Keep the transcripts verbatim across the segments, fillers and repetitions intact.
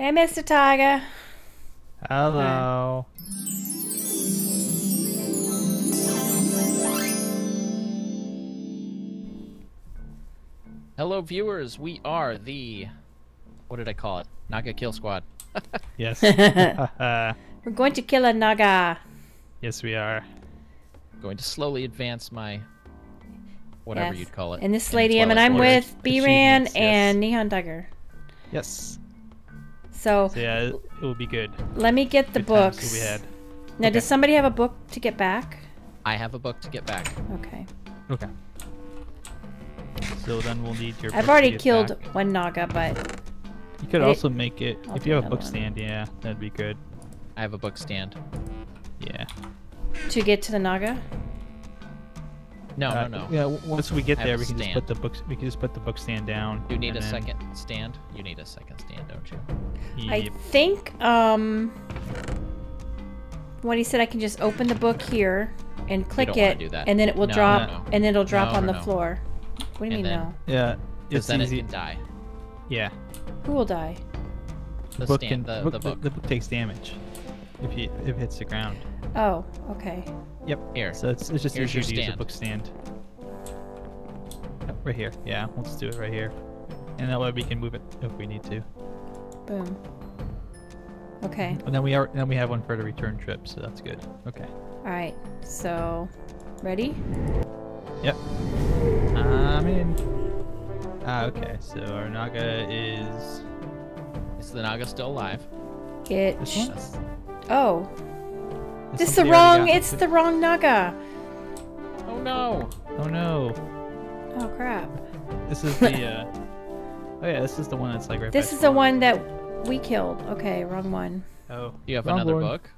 Hey, Mister Tiger. Hello. Hello, viewers. We are the... What did I call it? Naga Kill Squad. Yes. We're going to kill a Naga. Yes, we are. Going to slowly advance my... Whatever yes. you'd call it. And this lady, and I'm with B-Ran and yes. Nihon Duggar. Yes. So, so yeah, it, it will be good. Let me get the good books. We had. Now, okay. Does somebody have a book to get back? I have a book to get back. Okay. Okay. So then we'll need your. I've already killed back. one Naga, but. You could also it, make it I'll if you have a book one. stand. Yeah, that'd be good. I have a book stand. Yeah. To get to the Naga. No, uh, no, no. Yeah, once we get there, we can stand. just put the books. We can just put the book stand down. You need a then... second stand. You need a second stand, don't you? Yep. I think um, when he said I can just open the book here and click it, and then it will no, drop, no, no. and then it'll drop no, on no, the no. floor. What do you and mean then, no? Yeah, because then easy. it can die. Yeah. Who will die? The book. Stand, can, the, book, the, book. The, the book takes damage if you if it hits the ground. Oh, okay. Yep. Here. So it's, it's just Here's easier to stand. use a book stand. Yep, right here. Yeah, we'll just do it right here. And that way we can move it if we need to. Boom. Okay. And then we are then we have one for the return trip, so that's good. Okay. Alright, so ready? Yep. I'm in. Ah, okay, so our Naga is Is the Naga still alive? It Oh. This the wrong, it's the wrong Naga. Oh no. Oh no. Oh crap. This is the, uh, oh yeah, this is the one that's like right This is the one that we killed. Okay, wrong one. Oh. You have another book?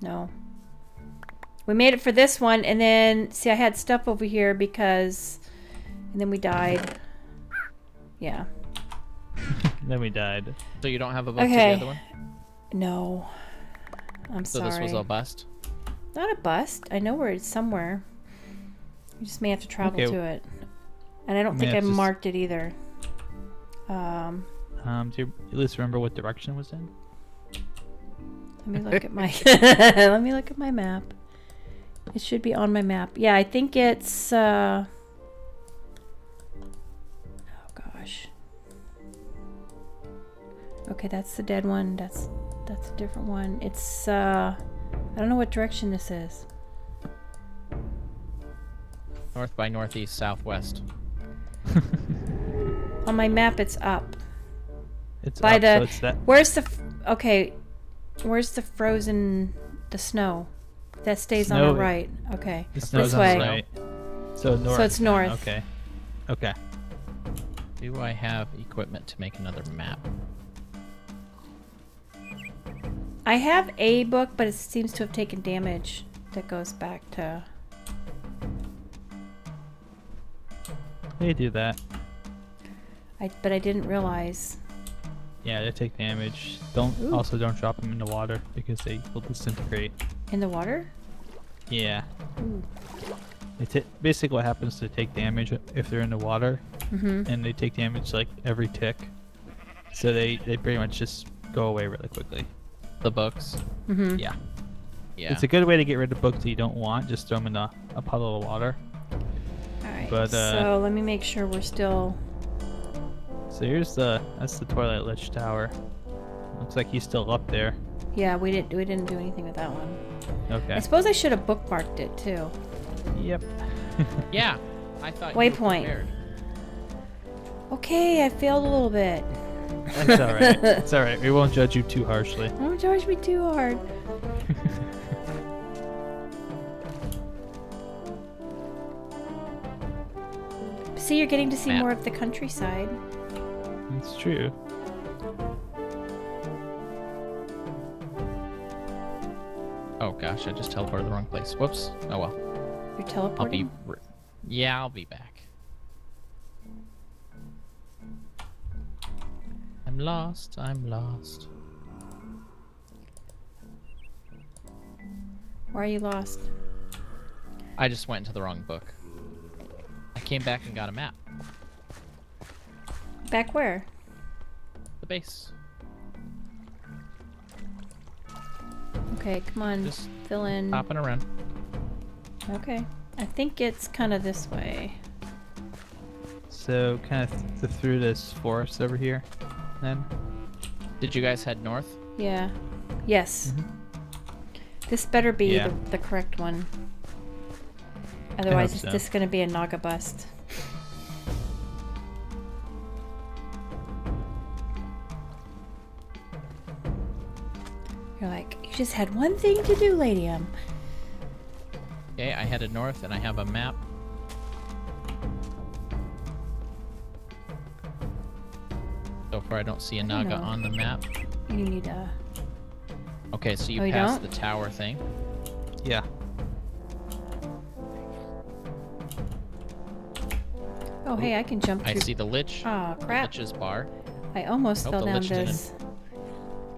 No. We made it for this one, and then, see I had stuff over here because, and then we died. Yeah. Then we died. So you don't have a book to the other one? No. I'm so sorry. So this was a bust? Not a bust. I know where it's somewhere. You just may have to travel okay. to it. And I don't think I marked just... it either. Um, um, do you at least remember what direction it was in? Let me look at my Let me look at my map. It should be on my map. Yeah, I think it's uh... Oh gosh. Okay, that's the dead one. That's That's a different one. It's, uh, I don't know what direction this is. North by northeast, southwest. On my map, it's up. It's by up, the, so it's that. Where's the, okay, where's the frozen, the snow? That stays snow, on the right. Okay. The snow's this way. On the right. So north. So it's north. Okay. Okay. Do I have equipment to make another map? I have a book, but it seems to have taken damage that goes back to... They do that. I, but I didn't realize. Yeah, they take damage. Don't Ooh. Also don't drop them in the water because they will disintegrate. In the water? Yeah. Ooh. It's basically what happens to take damage if they're in the water, mm-hmm. and they take damage like every tick. So they, they pretty much just go away really quickly. The books? Mm-hmm. Yeah. Yeah. It's a good way to get rid of books that you don't want. Just throw them in a, a puddle of water. Alright, uh, so let me make sure we're still... So here's the... That's the Twilight Lich Tower. Looks like he's still up there. Yeah, we didn't, we didn't do anything with that one. Okay. I suppose I should have bookmarked it, too. Yep. Yeah. I thought Waypoint. You were prepared. Okay, I failed a little bit. It's alright. It's alright. We won't judge you too harshly. Don't judge me too hard. See, you're getting to see Map. more of the countryside. It's true. Oh gosh, I just teleported the wrong place. Whoops. Oh well. You're teleporting? I'll be re yeah, I'll be back. I'm lost, I'm lost. Why are you lost? I just went into the wrong book. I came back and got a map. Back where? The base. Okay, come on. Just fill in. Hopping around. Okay. I think it's kind of this way. So, kind of th through this forest over here, then? Did you guys head north? Yeah. Yes. Mm-hmm. This better be yeah. the, the correct one. Otherwise, it's so. just going to be a Naga bust. You're like, you just had one thing to do, Ladium. Okay, I headed north and I have a map. So far I don't see a Naga on the map. You need a... Okay, so you oh, passed you the tower thing. Yeah. Oh, hey, I can jump through. I see the Lich. Oh, crap. The Lich's bar. I almost I fell down this.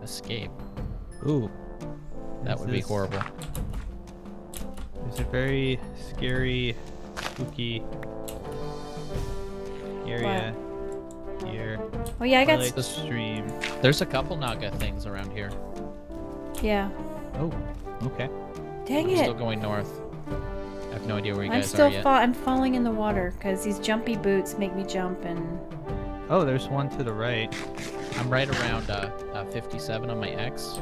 Escape. Ooh. That would this... be horrible. There's a very scary, spooky area what? here. Oh, yeah, I got... I like the stream. There's a couple Naga things around here. Yeah. Oh, okay. Dang I'm it. I'm still going north. I have no idea where you I'm guys still are yet. Fa I'm falling in the water because these jumpy boots make me jump and... Oh, there's one to the right. I'm right around uh, uh, fifty-seven on my X.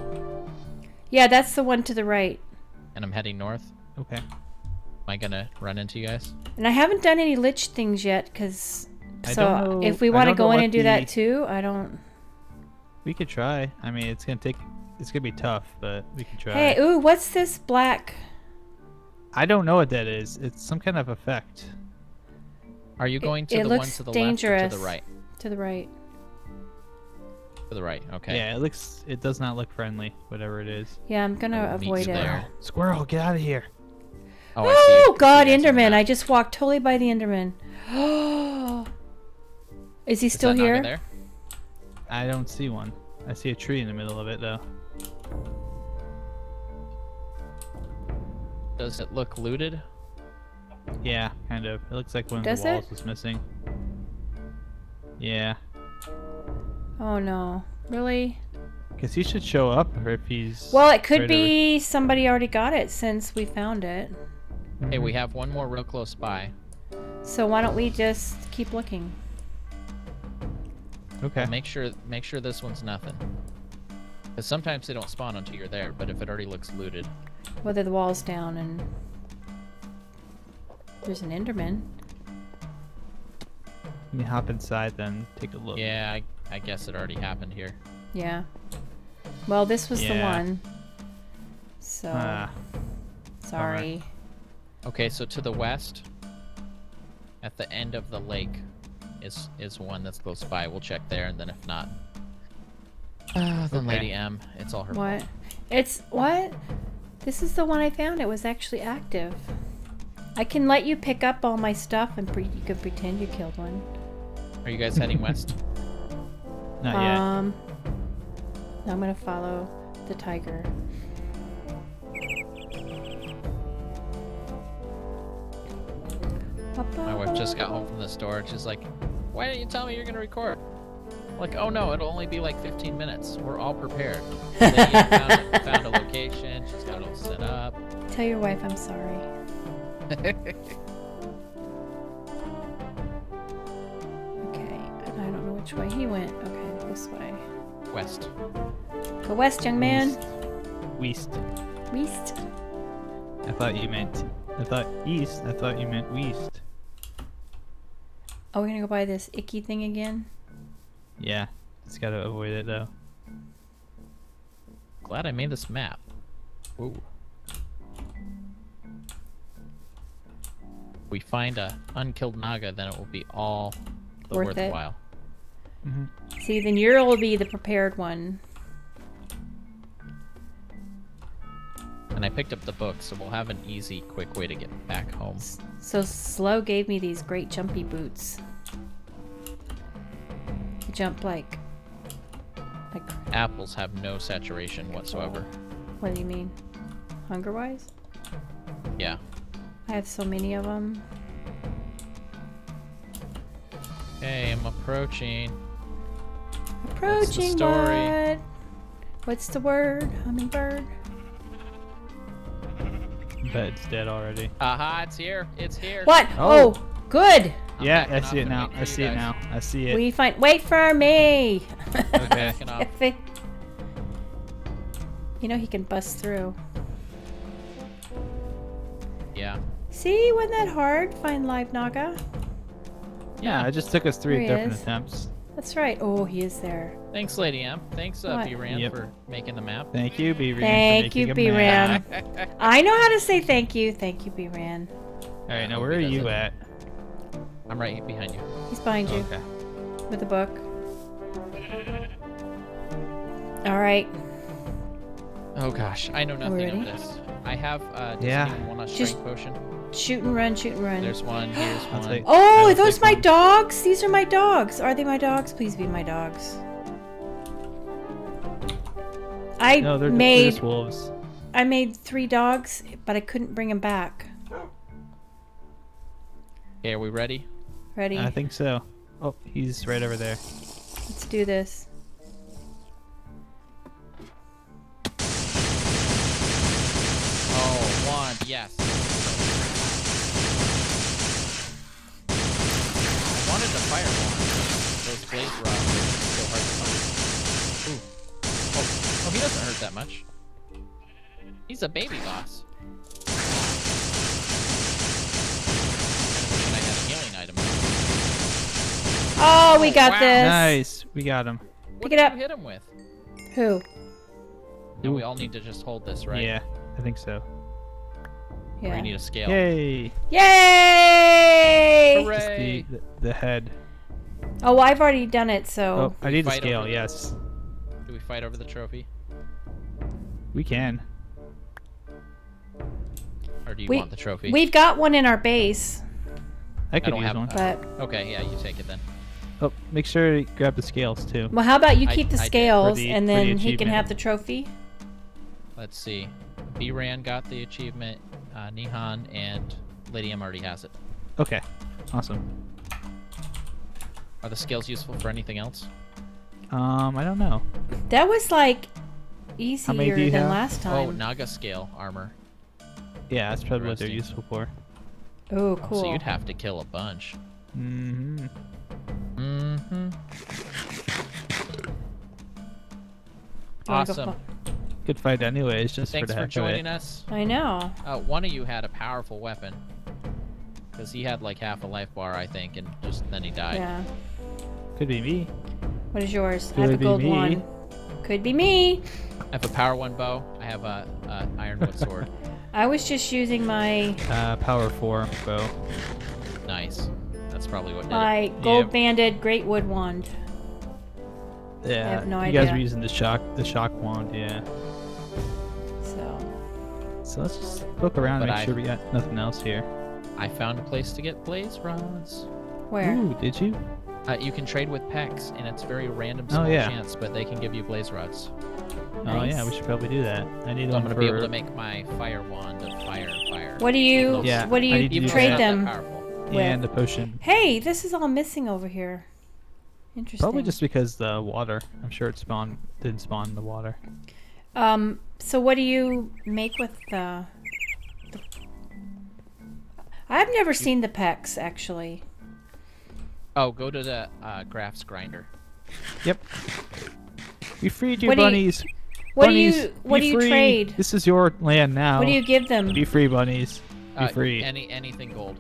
Yeah, that's the one to the right. And I'm heading north. Okay. Am I gonna run into you guys? And I haven't done any Lich things yet because... So if we want to go in and do the... that too, I don't... We could try. I mean, it's gonna take... It's gonna be tough, but we can try. Hey, ooh, what's this black? I don't know what that is. It's some kind of effect. Are you going to it, it the one to the dangerous. left or to the right? To the right. To the right, okay. Yeah, it looks, it does not look friendly, whatever it is. Yeah, I'm gonna it avoid it. There. Squirrel, get out of here. Oh, oh I see God, Enderman. I just walked totally by the Enderman. Is he is still here? There? I don't see one. I see a tree in the middle of it, though. Does it look looted? Yeah, kind of. It looks like one Does of the walls it? was missing. Yeah. Oh no. Really? Because he should show up if he's... Well, it could be somebody already got it since we found it. Hey, we have one more real close by. So why don't we just keep looking? Okay. Make sure make sure this one's nothing. Because sometimes they don't spawn until you're there, but if it already looks looted... Whether the wall's down and... There's an Enderman. Let me hop inside then, take a look. Yeah, I, I guess it already happened here. Yeah. Well, this was yeah. the one. So... Uh, sorry. Bummer. Okay, so to the west, at the end of the lake, is, is one that's close by. We'll check there, and then if not... Uh, then okay. Lady M, it's all her What? Fault. It's... What? This is the one I found. It was actually active. I can let you pick up all my stuff and pre you could pretend you killed one. Are you guys heading west? Not yet. Um, I'm going to follow the tiger. My wife just got home from the store. She's like, why didn't you tell me you're going to record? Like, oh no, it'll only be like fifteen minutes. We're all prepared. Then found, found a location. She's got it all set up. Tell your wife I'm sorry. Okay, I don't know which way he went. Okay, this way. West. Go west, young man. West. West. I thought you meant. I thought east. I thought you meant west. Are we gonna go by this icky thing again? Yeah, it's got to avoid it though. Glad I made this map. Ooh. We find a unkilled Naga, then it will be all the Worth worthwhile. Mm-hmm. See, then you'll be the prepared one. And I picked up the book, so we'll have an easy, quick way to get back home. So Slow gave me these great jumpy boots. Jump like, like apples have no saturation whatsoever. What do you mean, hunger wise? Yeah, I have so many of them. Hey, I'm approaching. Approaching. What's the story? What? What's the word? Hummingbird. bet it's dead already. Aha, uh-huh, it's here. It's here. What? Oh, oh good. I'm yeah, I see it now. I see it now. I see it. We find. Wait for me. Okay. They... You know he can bust through. Yeah. See, wasn't that hard? Find live Naga. Yeah, it just took us three different is. attempts. That's right. Oh, he is there. Thanks, Lady M. Thanks, uh, B-Ran, yep. for making the map. Thank you, B-Ran. Thank you, B-Ran. I know how to say thank you. Thank you, B-Ran. All right, now where are you at? I'm right behind you. He's behind you. Okay. With the book. All right. Oh gosh, I know nothing of this. I have uh, yeah. one strength potion. Shoot and run, shoot and run. There's one, here's one. Take, oh, are those my one. dogs? These are my dogs. Are they my dogs? Please be my dogs. I no, they're, made... They're just wolves. I made three dogs, but I couldn't bring them back. Okay, are we ready? Ready. I think so. Oh, he's right over there. Let's do this. Oh, one, yes. The fire those blade rods are so hard to find. Ooh. Oh. Oh, he doesn't hurt that much. He's a baby boss. I had a healing item. Oh, we got oh, wow. this. Nice, we got him. What Pick did it up. You hit him with? Who? No, we all need to just hold this, right? Yeah, I think so. Yeah. We need a scale. Yay! Yay! Hooray! The, the head. Oh, well, I've already done it, so... Oh, I need a scale, over... yes. Do we fight over the trophy? We can. Or do you we, want the trophy? We've got one in our base. I could I use have, one. But... Okay, yeah, you take it then. Oh, make sure to grab the scales, too. Well, how about you keep I, the I scales, the, and then the he can have the trophy? Let's see. B-Ran got the achievement. Uh, Nihon and Lady M already has it. Okay, awesome. Are the scales useful for anything else? Um, I don't know. That was like easier than have? last time. Oh, Naga scale armor. Yeah, that's probably what they're useful for. Oh, cool. So you'd have to kill a bunch. Mm-hmm. Mm-hmm. Awesome. Good fight anyway, it's just Thanks for, for joining it. us. I know. Uh, one of you had a powerful weapon. Because he had like half a life bar, I think, and just then he died. Yeah. Could be me. What is yours? Could I have a gold me. one. Could be me. I have a power one bow. I have a, a ironwood sword. I was just using my... Uh, power four bow. Nice. That's probably what did My it. gold yeah. banded great wood wand. Yeah. I have no you idea. You guys were using the shock, the shock wand, yeah. So let's just look around but and make I, sure we got nothing else here. I found a place to get blaze rods. Where? Ooh, did you? Uh, you can trade with Pex, and it's very random small oh, yeah. chance, but they can give you blaze rods. Nice. Oh yeah, we should probably do that. I need so I'm gonna for... be able to make my fire wand of fire fire. What do you? Yeah, what do you, you do trade them? Yeah, and the potion. Hey, this is all missing over here. Interesting. Probably just because the water. I'm sure it spawned didn't spawn in the water. Um. So what do you make with the... the... I've never seen the Pex, actually. Oh, go to the uh, Graphs Grinder. Yep. We freed you, what bunnies. You, what bunnies, do you, what do free. you trade? This is your land now. What do you give them? Be free, bunnies. Be uh, free. Any, anything gold.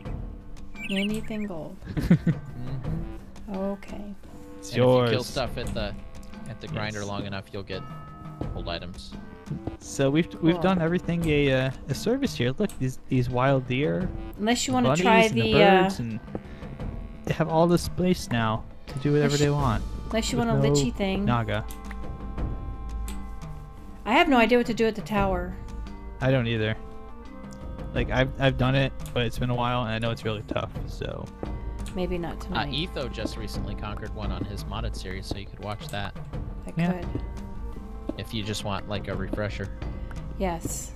Anything gold. Mm-hmm. Okay. It's and yours. If you kill stuff at the, at the grinder yes. long enough, you'll get gold items. So we've we've cool. done everything a uh, a service here. Look, these these wild deer. Unless you want to try the, the birds uh, and they have all this place now to do whatever they want. Unless you want a no lichy thing. Naga. I have no idea what to do at the tower. I don't either. Like I've I've done it, but it's been a while, and I know it's really tough. So maybe not tonight. Uh, Etho just recently conquered one on his modded series, so you could watch that. I yeah. could. If you just want like a refresher. Yes.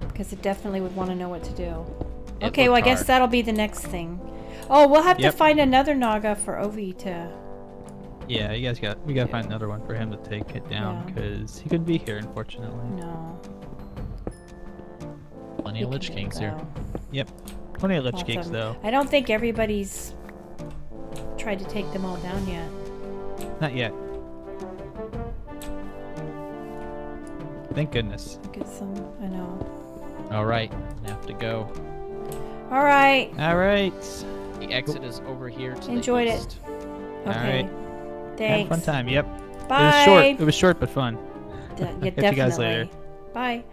Because it definitely would want to know what to do. It okay, well I hard. guess that'll be the next thing. Oh, we'll have yep. to find another Naga for Ovi to... Yeah, you guys got... We got to find another one for him to take it down because yeah. he couldn't be here, unfortunately. No. Plenty of Lich Kings here. Yep. Plenty of Lich awesome. Kings, though. I don't think everybody's tried to take them all down yet. Not yet. Thank goodness. Get some, I know. All right. I have to go. All right. All right. The exit is over here to Enjoyed the east. It. Okay. All right. Thanks. Had a fun time. Yep. Bye. It was short. It was short, but fun. D yeah, I'll catch definitely. you guys later. Bye.